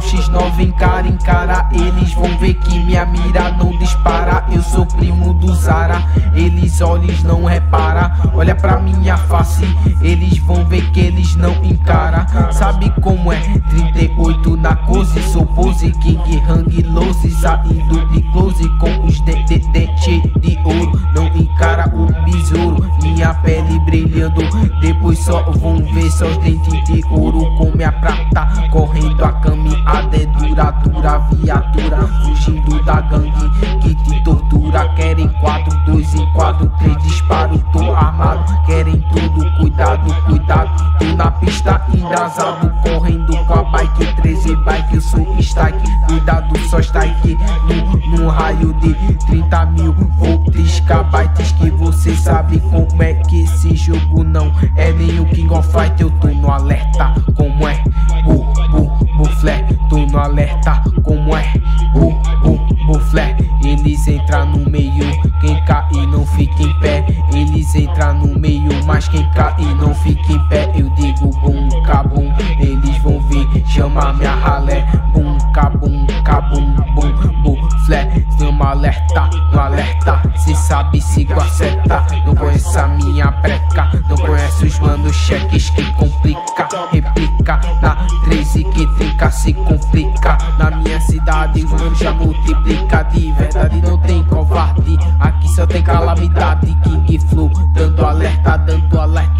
X9 encara, eles vão ver que minha mira não dispara. Eu sou primo do Zara, eles olhos não repara. Olha pra minha face, eles vão ver que eles não encara. Sabe como é, 38 na cose, sou pose, King Hang Lose, saindo de close com os dentes de ouro. Não encara o besouro, minha pele brilhando, depois só vão ver só os dentes de ouro com minha prata. Correndo a caminhada é dura, dura viatura, fugindo da gangue que te tortura. Querem 4, 2 e 4, 3 disparos, tô armado. Querem tudo, cuidado, cuidado, tô na pista embrasado, correndo com a bike, 13 bike, eu sou strike, cuidado só strike. Num raio de 30 mil volts, kbytes, que você sabe como é que esse jogo não é nem o King of Fight. Eu tô no alerta, como é, BUFFLERT, tô no alerta, como é, BUFFLERT. Eles entram no meio, quem cair não fica em pé. Eles entram no meio, mas quem cair não fica em pé. Eu digo bum, cabum, eles vão vir chamar minha ralé. Bum, cabum, cabum, bum, BUFFLERT, tô no alerta, no alerta. Se sabe, sigo a seta, não conheço a minha breca. Não conheço os manos cheques que complica, replica na 13 que trinca, se complica. Na minha cidade os manos já multiplica, de verdade não tem covarde, aqui só tem calamidade. King Flow, dando alerta, dando alerta.